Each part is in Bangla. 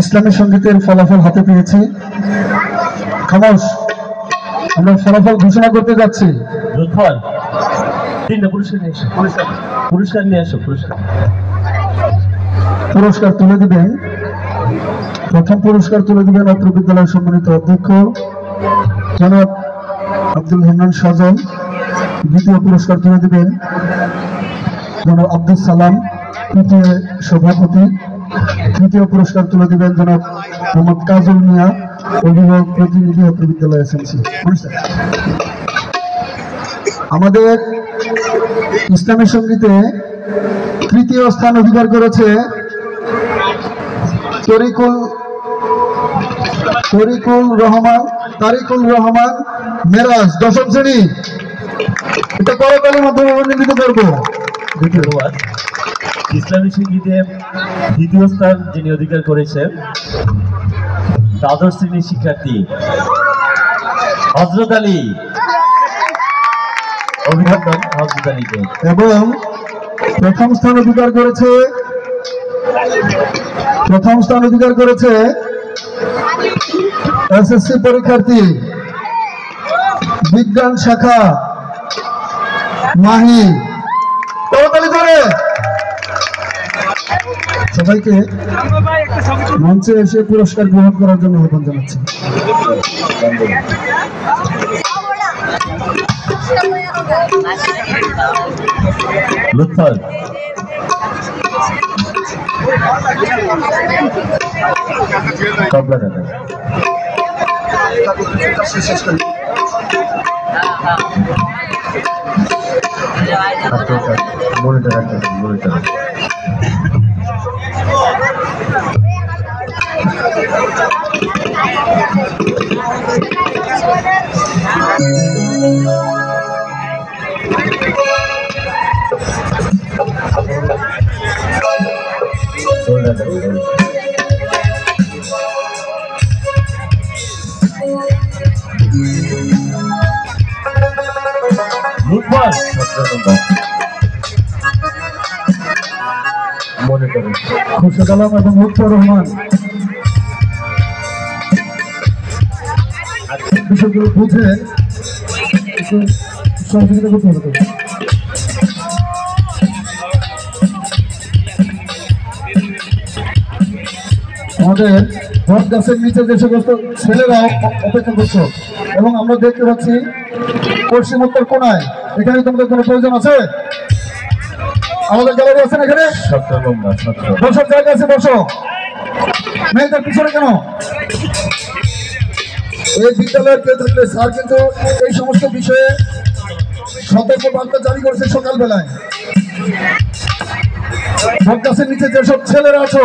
ইসলামী সংগীতের ফলাফল হাতে পেয়েছি। খামোশ, আমরা ফলাফল ঘোষণা করতে যাচ্ছি। ফল তিনটা পুরস্কার নিয়ে এসো, পুরস্কার নিয়ে এসো, পুরস্কার তুলে দিবেন। প্রথম পুরস্কার তুলে দিবেন অত্র বিদ্যালয়ের সম্মানিত অধ্যক্ষ জনাব আব্দুল হান্নান সজল। দ্বিতীয় পুরস্কার তুলে দিবেন জনাব আব্দুল সালাম তৃতীয় সভাপতি। তৃতীয় পুরস্কার তুলে দিবেন জনাব মোহাম্মদ কাজল মিয়া, অভিভাবক প্রতিনিধি অত্র বিদ্যালয় এসএমসি। আমাদের ইসলামী সঙ্গীতে তৃতীয় স্থান অধিকার করেছে তারিকুল রহমান মেরাজ, দশম শ্রেণী। এটা করতালির মাধ্যমে নির্মিত করব। ধন্যবাদ। ইসলামী সঙ্গীতে দ্বিতীয় স্থান যিনি অধিকার করেছেন দ্বাদশ শ্রেণীর শিক্ষার্থী হযরত আলী, অভিনন্দন হযরত আলীকে। এবং প্রথম স্থান অধিকার করেছে এসএসসি পরীক্ষার্থী বিজ্ঞান শাখা মাহি। সবাইকে মঞ্চে এসে পুরস্কার গ্রহণ করার জন্য আহ্বান জানাচ্ছি। খুশি কালাম এবং মুক্তা রহমান বিষয়গুলো বুঝে সহযোগিতা করতে হবে। আমাদের বট গাছের নিচে যে সমস্ত ছেলেরা অপেক্ষা করছে এবং আমরা দেখতে পাচ্ছি পশ্চিম উত্তর কোনায়, এখানে তোমাদের কোনো প্রয়োজন আছে? আমাদের গ্যালারি আছেন এখানে, বসার জায়গা আছে, বসো। মেয়েদের পিছনে কেন? এই বিদ্যালয়ের কেন্দ্রে স্যার কিন্তু এই সমস্ত বিষয়ে সতর্ক বার্তা জারি করেছে সকালবেলায়। বট গাছের নিচে যেসব ছেলেরা আছো,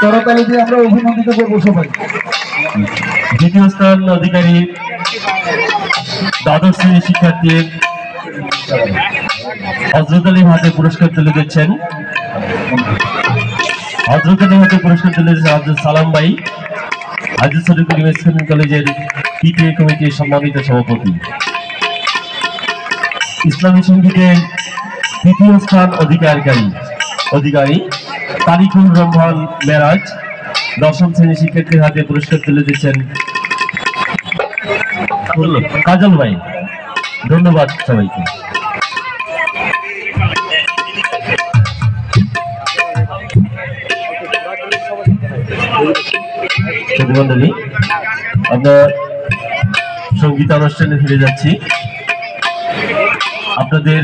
করতালি দিয়ে আমরা অভিনন্দিত করবো সবাই। দ্বিতীয় স্থান অধিকারী দ্বাদশ শ্রেণীর শিক্ষার্থী হযরত আলী হাতে পুরস্কার তুলে দিচ্ছেন আব্দুল সালাম ভাই, আজিজ শরীফুল ইসলাম কলেজের পিটিএ কমিটির সম্মানিত সভাপতি। ইসলামী সঙ্গীতে তৃতীয় স্থান অধিকারী তারিকুল রহমান মেরাজ, দশম শ্রেণীর শিক্ষার্থীর হাতে পুরস্কার তুলে দিচ্ছেন কাজল ভাই। ধন্যবাদ সবাইকে। বন্ধুমণ্ডলী, আমরা সঙ্গীতানুষ্ঠানে ফিরে যাচ্ছি। আপনাদের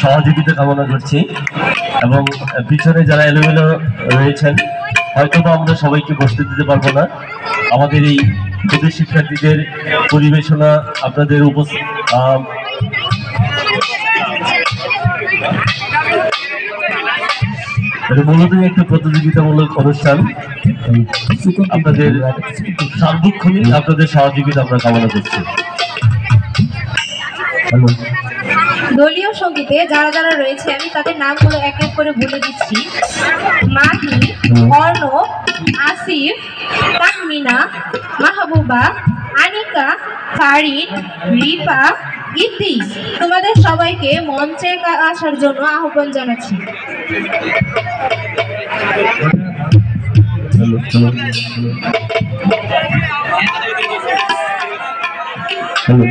সহযোগিতা কামনা করছি এবং পিছনে যারা এলোমেলো রয়েছেন, হয়তো বা আমরা সবাইকে বসতে দিতে পারবো না। আমাদের এই প্রতি শিক্ষার্থীদের পরিবেশনা আপনাদের এটা মূলত একটা প্রতিযোগিতামূলক অনুষ্ঠান। আপনাদের সার্বক্ষণিক আপনাদের সহযোগিতা আমরা কামনা করছি। দলীয় সঙ্গীতে যারা যারা রয়েছে আমি তাদের নামগুলো এক এক করে বলে দিচ্ছি। মাহি, অর্ণব, আসিফ, তাহমিনা, মাহবুবা, আনিকা, ফারিদ, রিপা, ইতি। তোমাদের সবাইকে মঞ্চে আসার জন্য আহ্বান জানাচ্ছি। তোমাদের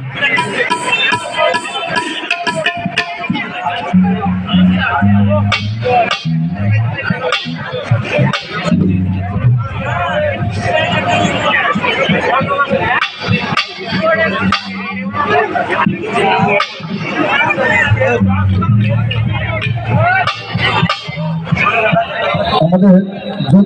আমাদের